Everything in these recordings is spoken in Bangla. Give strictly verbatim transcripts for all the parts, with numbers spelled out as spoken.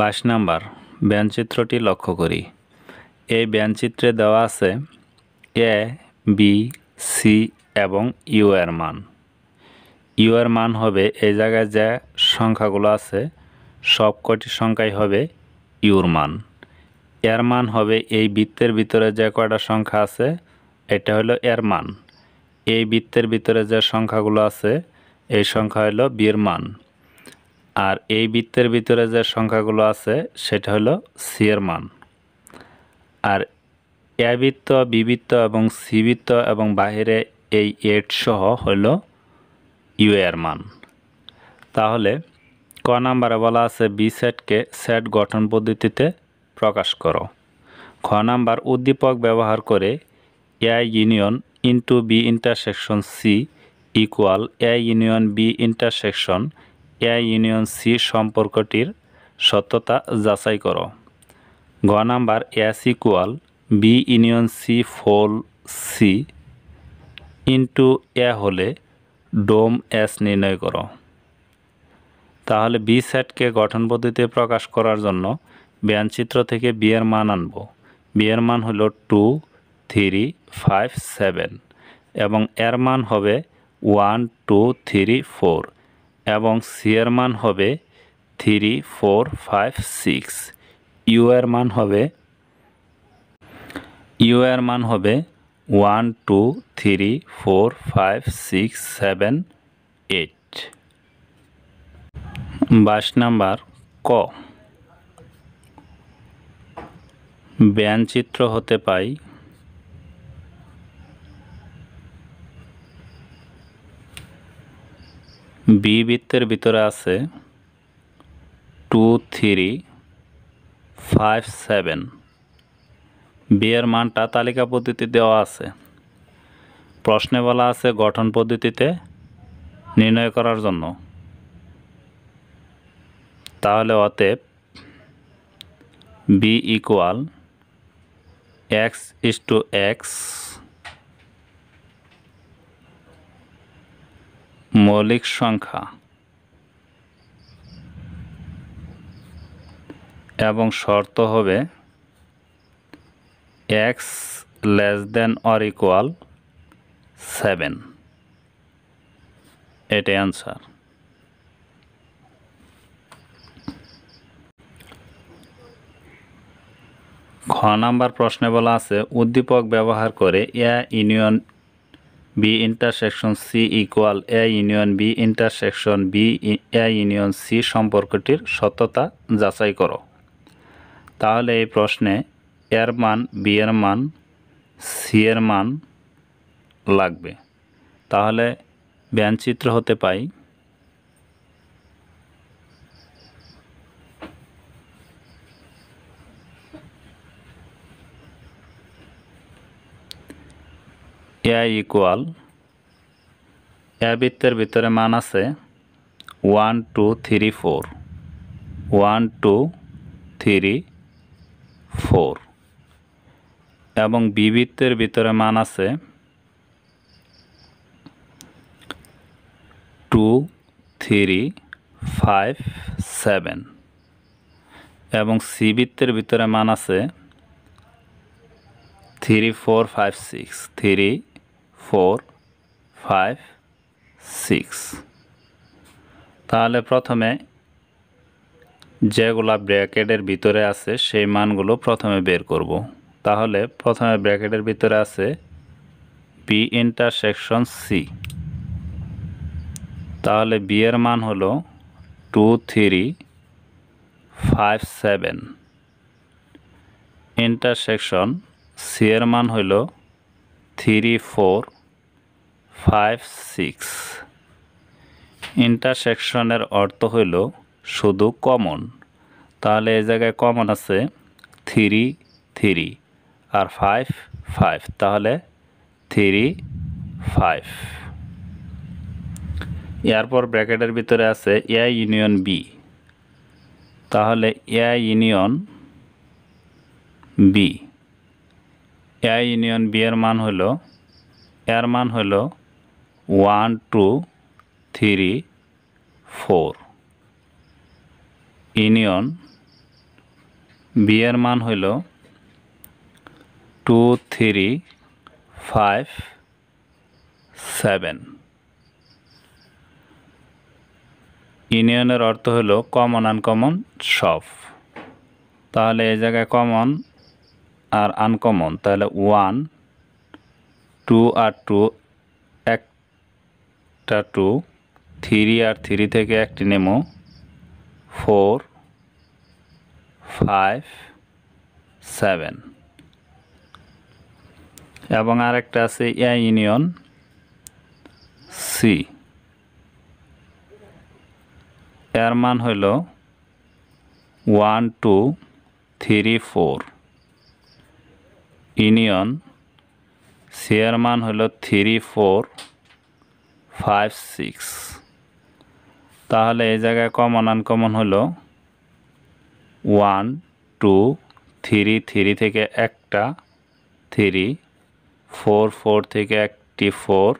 बाईस नम्बर व्यंगचित्रটি लक्ष्य करी এই ব্যঞ্চিত্রে দেওয়া আছে এ বি সি এবং ইউ এর মান ইউ এর মান হবে এই জায়গায় যে সংখ্যাগুলো আছে সবকটি সংখ্যাই হবে ইউর মান এর মান হবে এই বৃত্তের ভিতরে যে কয়টা সংখ্যা আছে এটা হলো এর মান এই বৃত্তের ভিতরে যে সংখ্যাগুলো আছে এই সংখ্যা হলো বির মান আর এই বৃত্তের ভিতরে যে সংখ্যাগুলো আছে সেটা হলো সি এর মান আর এ বৃত্ত বি বৃত্ত এবং সি বৃত্ত এবং বাইরে এই এট সহ হলো ইউ এর মান তাহলে ক নম্বরে বলা আছে বি সেটকে সেট গঠন পদ্ধতিতে প্রকাশ করো খ নাম্বার উদ্দীপক ব্যবহার করে A union into B intersection C equal A union B intersection A union C সম্পর্কটির সত্যতা যাচাই করো গ number S equal B union C phone C into A হলে ডোম এস নির্ণয় করো তাহলে বি সেটকে গঠন পদ্ধতিতে প্রকাশ করার জন্য ব্যঞ্চিত্র থেকে বি এর মান আনব বি এর মান হলো টু থ্রি ফাইভ সেভেন এবং এর মান হবে ওয়ান টু থ্রি ফোর এবং সি এর মান হবে three four five six U এর মান হবে ইউ এর মান হবে one two three four five six seven eight বাইশ নাম্বার ক ব্যঞ্চিত্র হতে পাই বি বৃত্তের ভিতরে আছে two three five seven B এর মানটা তালিকা পদ্ধতি দেওয়া আছে প্রশ্নে বলা আছে গঠন পদ্ধতিতে নির্ণয় করার জন্য তাহলে অতএব B equal x is two x মৌলিক সংখ্যা এবং শর্ত হবে x less than or equal seven এটাই অ্যান্সার খ নাম্বার প্রশ্নে বলা আছে উদ্দীপক ব্যবহার করে A union B intersection C equal A union B intersection B A union C সম্পর্কটির সত্যতা যাচাই করো তাহলে এই প্রশ্নে এর মান বি এর মান সি এর মান লাগবে তাহলে ব্যঞ্চিত্র হতে পাই এ ইকুয়াল এ বৃত্তের ভিতরে মান আছে one two three four one two three four এবং বি বৃত্তের ভিতরে মান আছে টু থ্রি ফাইভ সেভেন এবং সি বৃত্তের ভিতরে মান আছে three four five six three four five six তাহলে প্রথমে যেগুলা ব্র্যাকেটের ভিতরে আছে সেই মানগুলো প্রথমে বের করব তাহলে প্রথমে ব্র্যাকেটের ভিতরে আছে বি ইন্টারসেকশন সি তাহলে বি এর মান হলো two three five seven intersection C এর মান হলো থ্রি ফোর ফাইভ সিক্স ইন্টারসেকশনের অর্থ হইল শুধু কমন তাহলে এই জায়গায় কমন আছে থ্রি থ্রি আর ফাইভ ফাইভ তাহলে থ্রি ফাইভ এরপর ব্র্যাকেটের ভিতরে আছে এ ইউনিয়ন বি তাহলে A union B A union B এর মান হলো এর মান হলো one two three four union বিয়ের মান হইল টু থ্রি ফাইভ সেভেন। ইউনিয়নের অর্থ হল কমন আনকমন সব। তাহলে এই জায়গায় কমন আর আনকমন, তাহলে ওয়ান টু আর টু একটা টু, থ্রি আর থ্রি থেকে একটি নেমো, ফোর ফাইভ সেভেন। এবং আরেকটা আছে এ ইউনিয়ন সি, এর মান হইল one two three four. Union C এর মান হইল থ্রি ফোর ফাইভ সিক্স। তাহলে এই জায়গায় কমন আনকমন হলো ওয়ান টু থ্রি, থ্রি থেকে একটা থ্রি, ফোর ফোর থেকে একটি ফোর,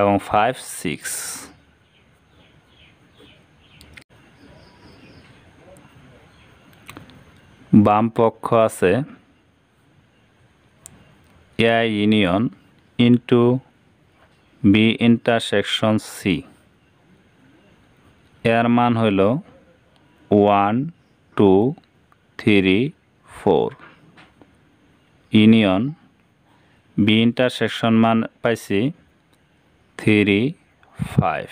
এবং ফাইভ সিক্স। বাম পক্ষ আছে A union into B intersection C, এর মান হইল one two three four. Union B intersection মান পাইছি থ্রি ফাইভ।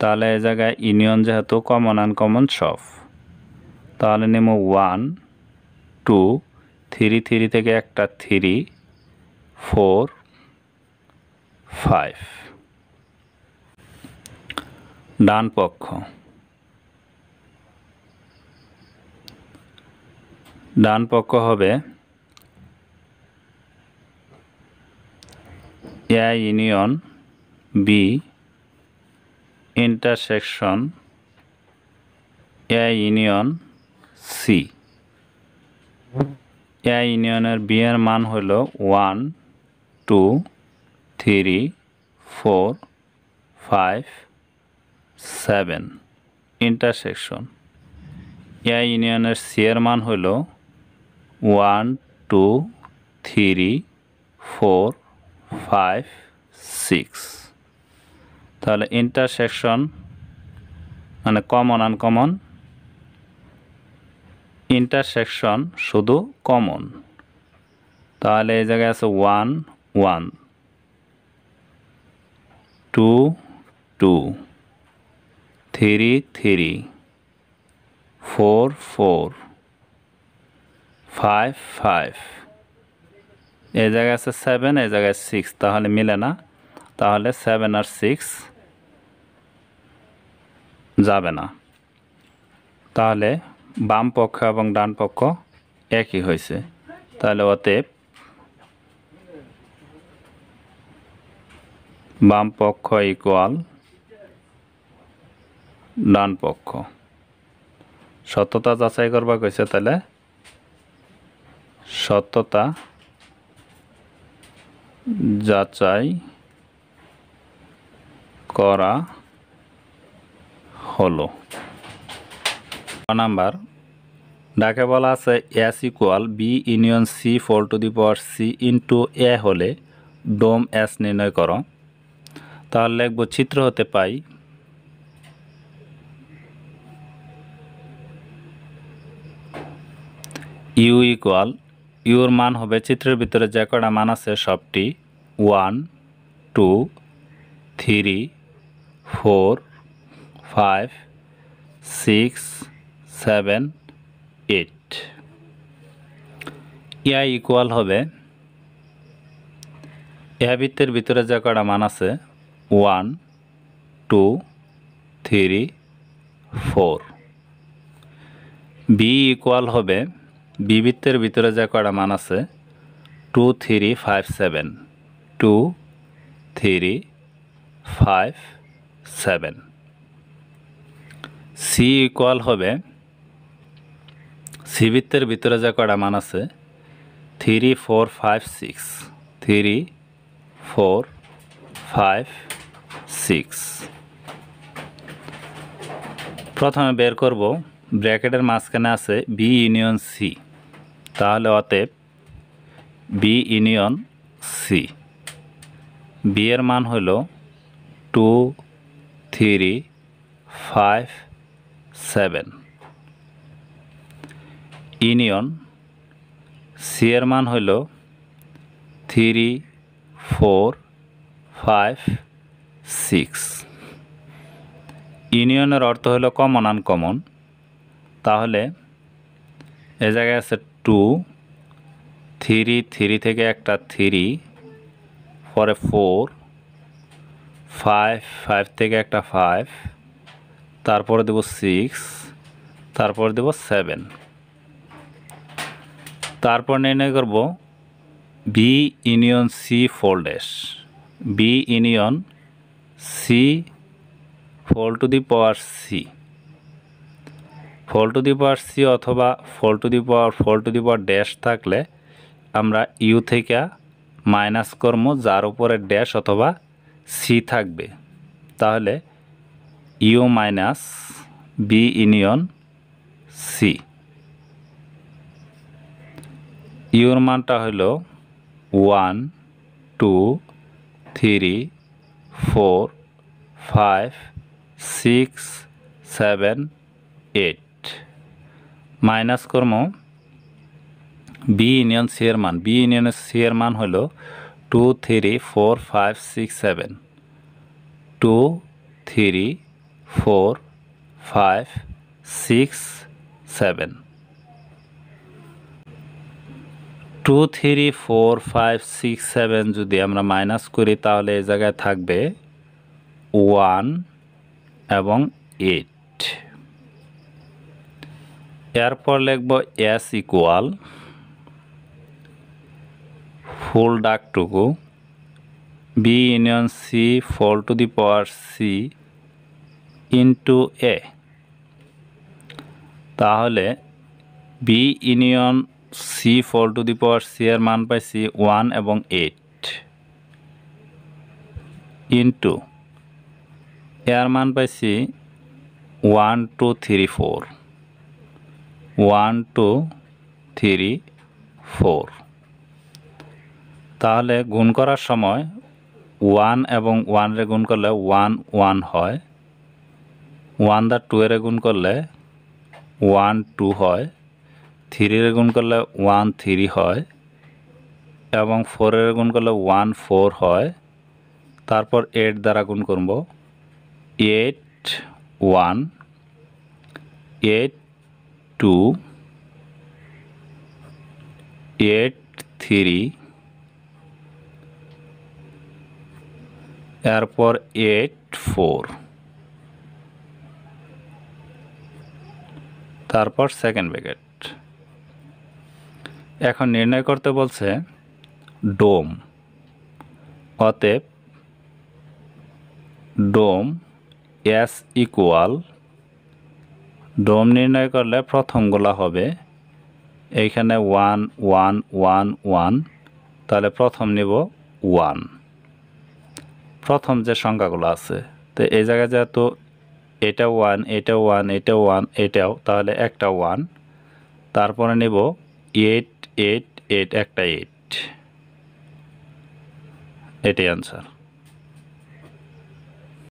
তাহলে এই জায়গায় ইউনিয়ন যেহেতু কমন আনকমন সব, তাহলে নেব ওয়ান টু থ্রি, থ্রি থেকে একটা থ্রি, ফোর ফাইভ। ডান পক্ষ, ডান পক্ষ হবে A union B intersection A union C. A ইউনিয়নের বি এর মান হল one two three four five seven intersection. A ইউনিয়নের সি এর মান হল one two three four five six. তাহলে ইন্টারসেকশন মানে কমন আনকমন, ইন্টারসেকশন শুধু কমন। তাহলে এই জায়গায় আছে one one, two two, three three, four four, five five. এই জায়গায় আছে সেভেন, এই জায়গায় সিক্স, তাহলে মিলে না। তাহলে সেভেন আর সিক্স যাবে না। তাহলে বাম পক্ষ এবং ডান পক্ষ একই হয়েছে। তাহলে অতএব বাম পক্ষ ইকুয়াল ডান পক্ষ। সত্যতা যাচাই করবা কইছে, তাহলে সত্যতা যাচাই করা হলো। নাম্বার ডাকে বলা আছে S equal B union C four to the power C into A হলে ডোম এস নির্ণয় করো। তাহলে লিখব চিত্র হতে পাই ইউ ইকুয়াল, ইউর মান হবে চিত্রের ভিতরে যে কটা মান আছে সবটি, one two three four five six seven eight. A equal হবে এ বৃত্তের ভিতরে যে কটা মান আছে, one two three four. B equal হবে বি বৃত্তের ভিতরে যে কটা মান আছে, two three five seven, two three five seven. C equal হবে সি বৃত্তের ভিতরে যে কটা মান আছে, three four five six, three four five six. প্রথমে বের করব ব্র্যাকেটের মাঝখানে আছে বি ইউনিয়ন সি, তাহলে অতএব বি ইউনিয়ন সি, বি এর মান হলো two three five seven, union C এর মান হলো থ্রি ফোর ফাইভ সিক্স। ইউনিয়নের অর্থ হলো কমন আনকমন, তাহলে এ জায়গায় আছে টু, থ্রি, থ্রি থেকে একটা থ্রি, পরে ফোর, ফাইভ, ফাইভ থেকে একটা ফাইভ, তারপরে দেব সিক্স, তারপরে দেব সেভেন। তারপর নির্ণয় করব B union C four dash, B union C four to the power C, four to the power C অথবা four to the power four to the power dash থাকলে আমরা ইউ থেকে মাইনাস কর্ম, যার উপরে ড্যাশ অথবা সি থাকবে, তাহলে U minus B union C. ইউর মানটা হল one, two, three, four, five, six, seven, eight, minus কর্ম বি ইউনিয়ন সি এর মান, বি ইউনিয়ন সি এর মান হল two three four five six seven, two three four five six seven, two three four five six seven যদি আমরা মাইনাস করি তাহলে এই জায়গায় থাকবে ওয়ান এবং এইট। এরপর লিখব এস ইকুয়াল ফুল ডাকটুকু B union C four to the power C into A, তাহলে B union C four to the power C এর মান পাইছি ওয়ান এবং এইট, ইন্টু এর মান পাইছি one two three four, one two three four, তাহলে গুণ করার সময় ওয়ান এবং ওয়ান রে গুণ করলে ওয়ান ওয়ান হয়, ওয়ান দা টু এর গুণ করলে ওয়ান টু হয়, থ্রি এর গুণ করলে ওয়ান থ্রি হয় এবং ফোর এর গুণ করলে ওয়ান ফোর হয়, তারপর এইট দ্বারা গুণ করব, eight one, eight two, eight three, এরপর এইট ফোর, তারপর সেকেন্ড ব্র্যাকেট। এখন নির্ণয় করতে বলছে ডোম, অতএব ডোম এস ইকুয়াল, ডোম নির্ণয় করলে প্রথমগুলা হবে এইখানে ওয়ান ওয়ান ওয়ান ওয়ান, তাহলে প্রথম নিব ওয়ান, প্রথম যে সংখ্যাগুলো আছে, তো এই জায়গায় যেহেতু এটা ওয়ান, এটা ওয়ান, এটা ওয়ান, এটাও, তাহলে একটা ওয়ান, তারপরে নেব এইট এইট এইট, একটা এইট, এটাই অ্যান্সার।